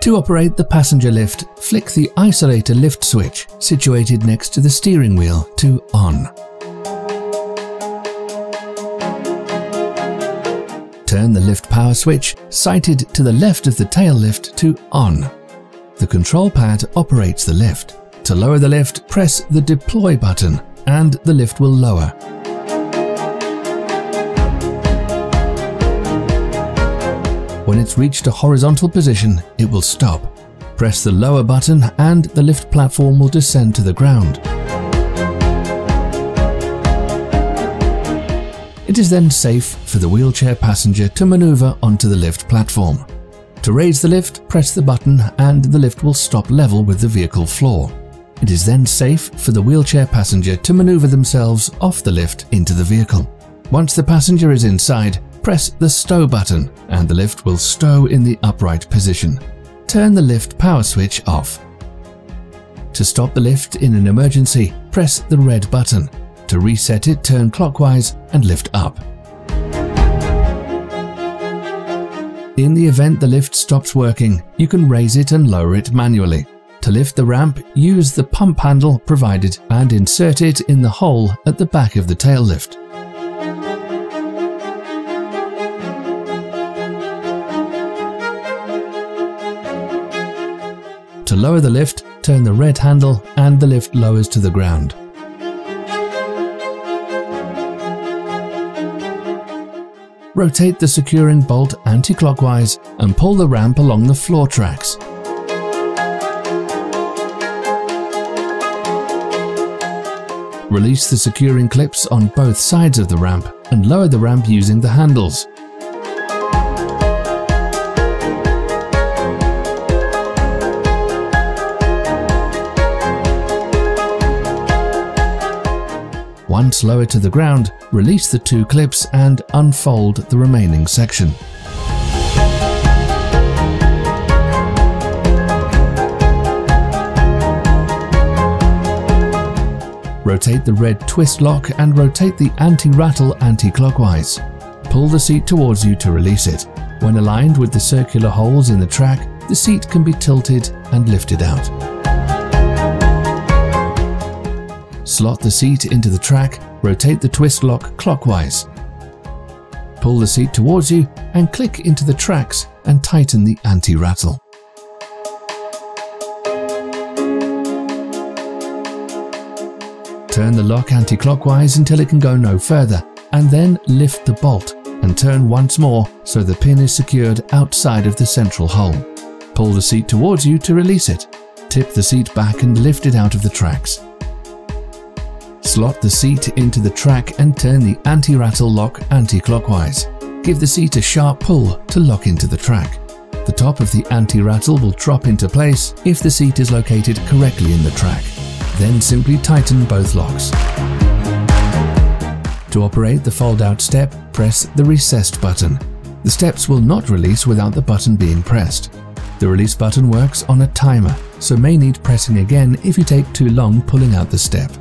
To operate the passenger lift, flick the isolator lift switch situated next to the steering wheel to on. Turn the lift power switch sighted to the left of the tail lift to on. The control pad operates the lift. To lower the lift, press the deploy button and the lift will lower. When it's reached a horizontal position, it will stop. Press the lower button and the lift platform will descend to the ground. It is then safe for the wheelchair passenger to maneuver onto the lift platform. To raise the lift, press the button and the lift will stop level with the vehicle floor. It is then safe for the wheelchair passenger to maneuver themselves off the lift into the vehicle. Once the passenger is inside, press the stow button and the lift will stow in the upright position. Turn the lift power switch off. To stop the lift in an emergency, press the red button. To reset it, turn clockwise and lift up. In the event the lift stops working, you can raise it and lower it manually. To lift the ramp, use the pump handle provided and insert it in the hole at the back of the tail lift. To lower the lift, turn the red handle and the lift lowers to the ground. Rotate the securing bolt anti-clockwise and pull the ramp along the floor tracks. Release the securing clips on both sides of the ramp and lower the ramp using the handles. Once lower to the ground, release the two clips and unfold the remaining section. Rotate the red twist lock and rotate the anti-rattle anti-clockwise. Pull the seat towards you to release it. When aligned with the circular holes in the track, the seat can be tilted and lifted out. Slot the seat into the track, rotate the twist lock clockwise. Pull the seat towards you and click into the tracks and tighten the anti-rattle. Turn the lock anti-clockwise until it can go no further and then lift the bolt and turn once more so the pin is secured outside of the central hole. Pull the seat towards you to release it. Tip the seat back and lift it out of the tracks. Slot the seat into the track and turn the anti-rattle lock anti-clockwise. Give the seat a sharp pull to lock into the track. The top of the anti-rattle will drop into place if the seat is located correctly in the track. Then simply tighten both locks. To operate the fold-out step, press the recessed button. The steps will not release without the button being pressed. The release button works on a timer, so may need pressing again if you take too long pulling out the step.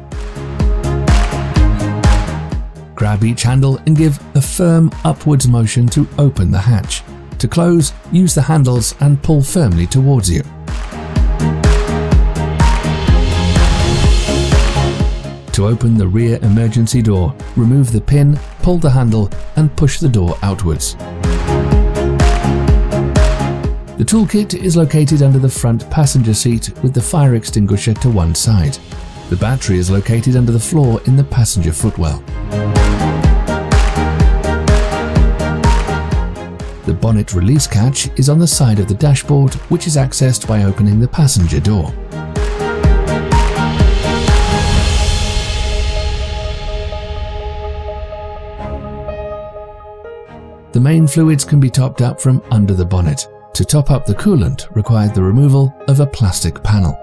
Grab each handle and give a firm upwards motion to open the hatch. To close, use the handles and pull firmly towards you. To open the rear emergency door, remove the pin, pull the handle and push the door outwards. The toolkit is located under the front passenger seat with the fire extinguisher to one side. The battery is located under the floor in the passenger footwell. The bonnet release catch is on the side of the dashboard, which is accessed by opening the passenger door. The main fluids can be topped up from under the bonnet. To top up the coolant required the removal of a plastic panel.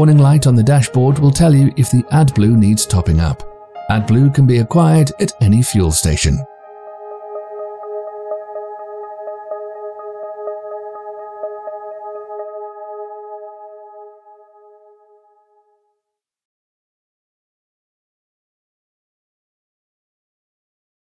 warning light on the dashboard will tell you if the AdBlue needs topping up. AdBlue can be acquired at any fuel station.